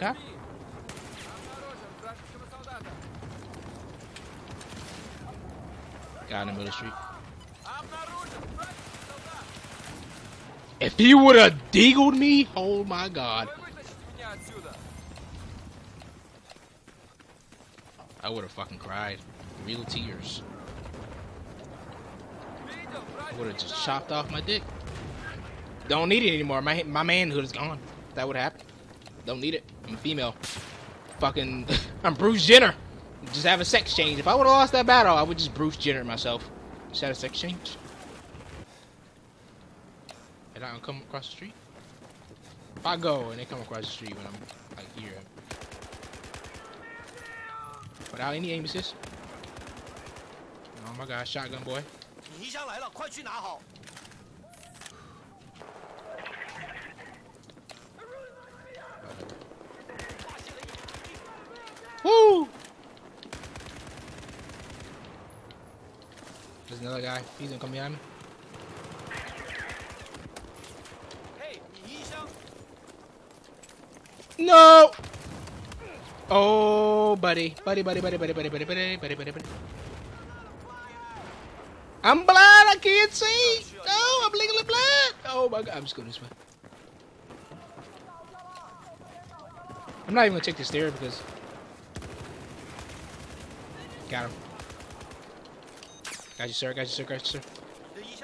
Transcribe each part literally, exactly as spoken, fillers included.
Rafka? Guy in the middle of the street. If he would have deagled me, oh my god. I would have fucking cried. Real tears. I would have just chopped off my dick. Don't need it anymore. My my manhood is gone. That would happen. Don't need it. I'm a female. Fucking, I'm Bruce Jenner. Just have a sex change. If I would have lost that battle, I would just Bruce Jenner myself. Just have a sex change. And I don't come across the street. If I go and they come across the street when I'm like here, without any aim assist. Oh my god, shotgun boy. Woo! There's another guy. He's gonna come behind me. No! Oh, buddy. Buddy, buddy, buddy, buddy, buddy, buddy, buddy, buddy, buddy, buddy. I'm blind. I can't see. No, I'm legally blind. Oh my god. I'm just going this way. I'm not even going to take this stairs because... Got him. Got you, sir. Got you, sir. Got you, sir.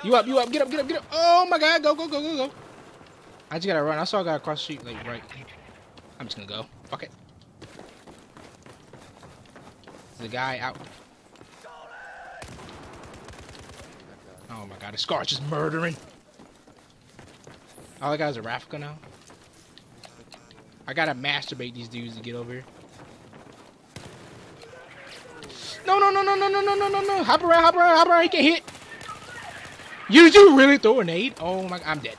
You up. You up. Get up. Get up. Get up. Oh, my God. Go, go, go, go, go. I just got to run. I saw a guy across the street, like, right. I'm just going to go. Fuck it. There's a guy out. Oh, my God. The SCAR-H is murdering. All I got is a Rafka now. I got to masturbate these dudes to get over here. No, no, no, no, no, no, no, no, no, no. Hop around, hop around, hop around. He can't hit. You do really throw a nade? Oh my, I'm dead.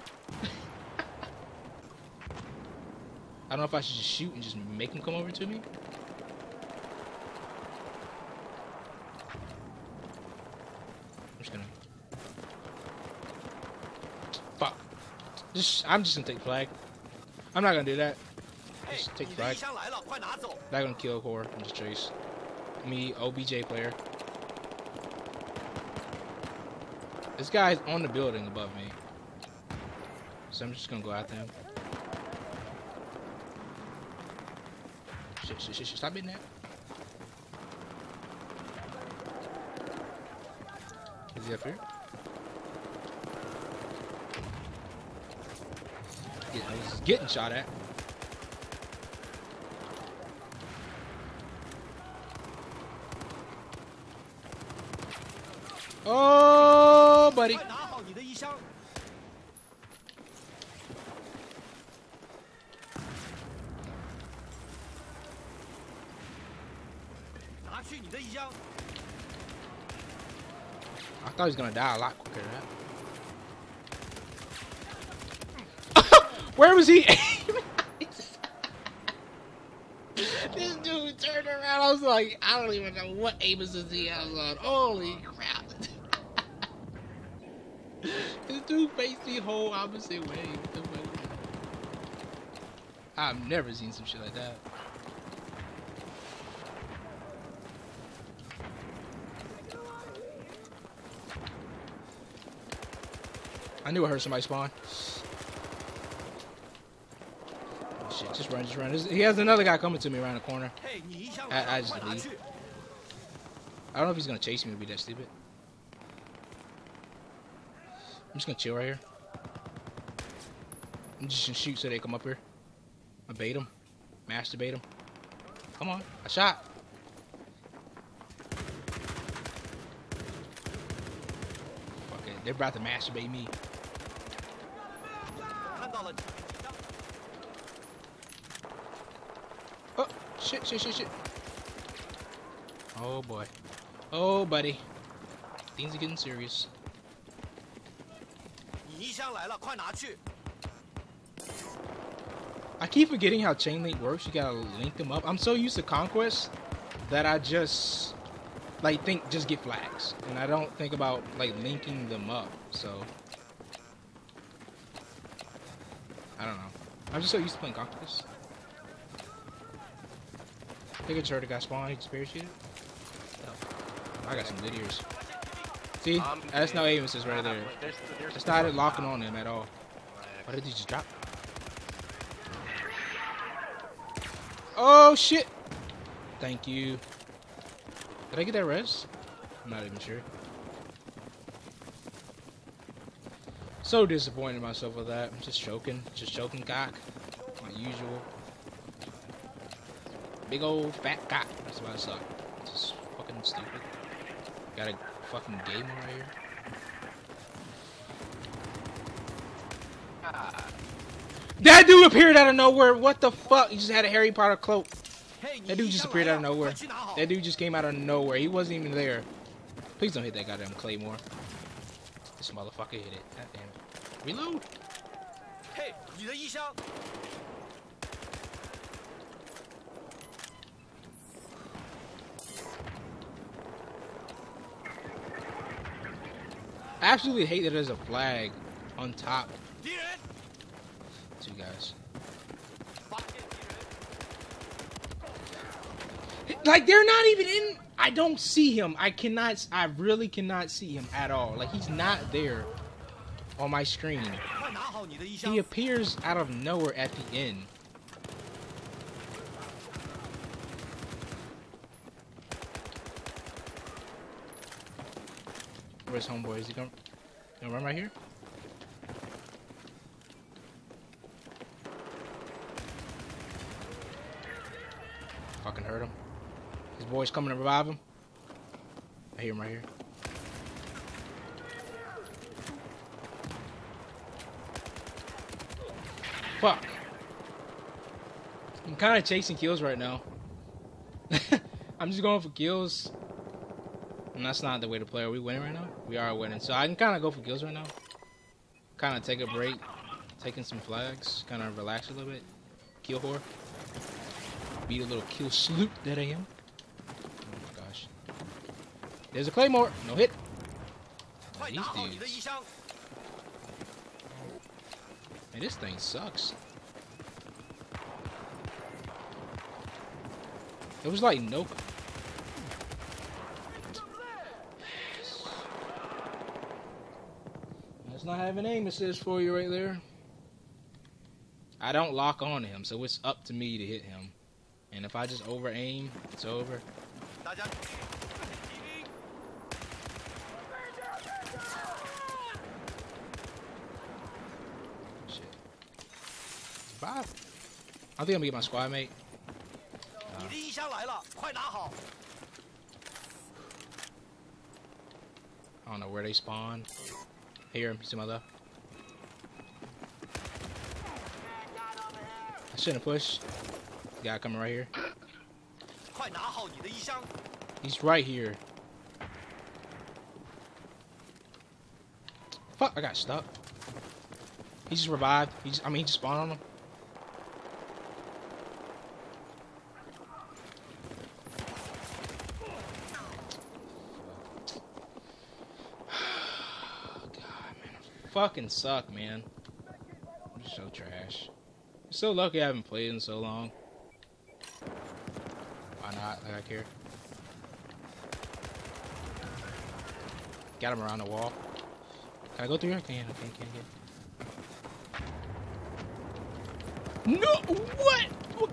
I don't know if I should just shoot and just make him come over to me. I'm just gonna... Fuck. Just, I'm just gonna take flag. I'm not gonna do that. Just take flag. I'm not gonna kill Core. I'm just chase. Me, O B J player. This guy's on the building above me, so I'm just gonna go after him. Shit, shit, shit, shit. Stop hitting that. Is he up here? Yeah, he's getting shot at. Oh, buddy. I thought he was gonna die a lot quicker than that. Where was he aiming? This dude turned around. I was like, I don't even know what aim assist he has on. Holy crap. This dude faced the whole opposite way. I've never seen some shit like that. I knew I heard somebody spawn. Shit, just run, just run. He has another guy coming to me around the corner. I, I just leave. I don't know if he's gonna chase me to be that stupid. I'm just gonna chill right here. I'm just gonna shoot so they come up here. I bait them. Masturbate them. Come on. I shot. Fuck it. They're about to masturbate me. Oh, shit, shit, shit, shit. Oh, boy. Oh, buddy. Things are getting serious. I keep forgetting how chain link works. You gotta link them up. I'm so used to Conquest that I just like think just get flags, and I don't think about like linking them up. So I don't know. I'm just so used to playing Conquest. Niggas already got spawned, he just parachuted. Oh. I got some good ears. See? Um, that's no aim assist right there. There's, there's it's not locking on him at all. Why did he just drop? Oh shit! Thank you. Did I get that res? I'm not even sure. So disappointed in myself with that. I'm just choking. Just choking cock. My usual. Big old fat cock. That's about to suck. It's just fucking stupid. Got a fucking game right here. Ah. That dude appeared out of nowhere. What the fuck? He just had a Harry Potter cloak. That dude just appeared out of nowhere. That dude just came out of nowhere. He wasn't even there. Please don't hit that goddamn Claymore. This motherfucker hit it. God damn it. Reload! Hey, your medicine. I absolutely hate that there's a flag on top. Two guys. Like, they're not even in... I don't see him. I cannot... I really cannot see him at all. Like, he's not there on my screen. He appears out of nowhere at the end. Where's homeboy? Is he going to run right here? Fucking hurt him. His boy's coming to revive him. I hear him right here. Fuck. I'm kind of chasing kills right now. I'm just going for kills. And that's not the way to play. Are we winning right now? We are winning. So I can kind of go for kills right now. Kind of take a break. Taking some flags. Kind of relax a little bit. Kill whore. Be a little kill sloop that I am. There's a Claymore. No hit. Oh, these dudes. Man, this thing sucks. It was like nope. That's not having aim assist for you right there. I don't lock on him, so it's up to me to hit him. And if I just over aim, it's over. Bye. I think I'm gonna get my squad mate. Uh, I don't know where they spawn. Here, see my left. I shouldn't push. Guy coming right here. He's right here. Fuck! I got stuck. He just revived. He just, I mean, he just spawned on him. Fucking suck, man. I'm so trash. I'm so lucky I haven't played in so long. Why not? Like I care. Got him around the wall. Can I go through here? I can. I can. Can. Can. No. What? What?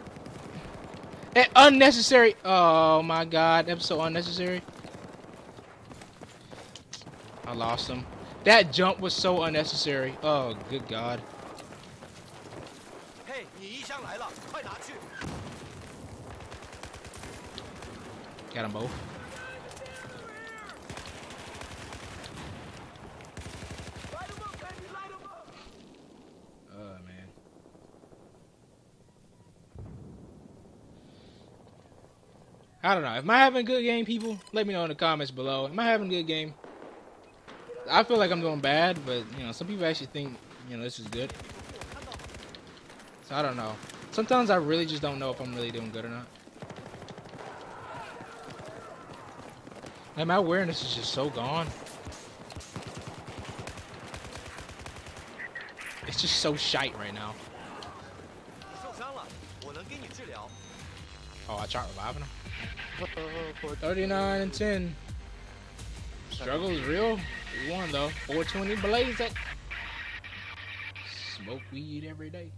That unnecessary. Oh my god. That was so unnecessary. I lost him. That jump was so unnecessary. Oh, good God. Hey, got them both. Oh, man. I don't know. Am I having a good game, people? Let me know in the comments below. Am I having a good game? I feel like I'm doing bad, but you know, some people actually think, you know, this is good. So I don't know. Sometimes I really just don't know if I'm really doing good or not. Like, my awareness is just so gone. It's just so shite right now. Oh, I tried reviving him. thirty-nine and ten. Struggle is real. We won though. four twenty blazed it. Smoke weed every day.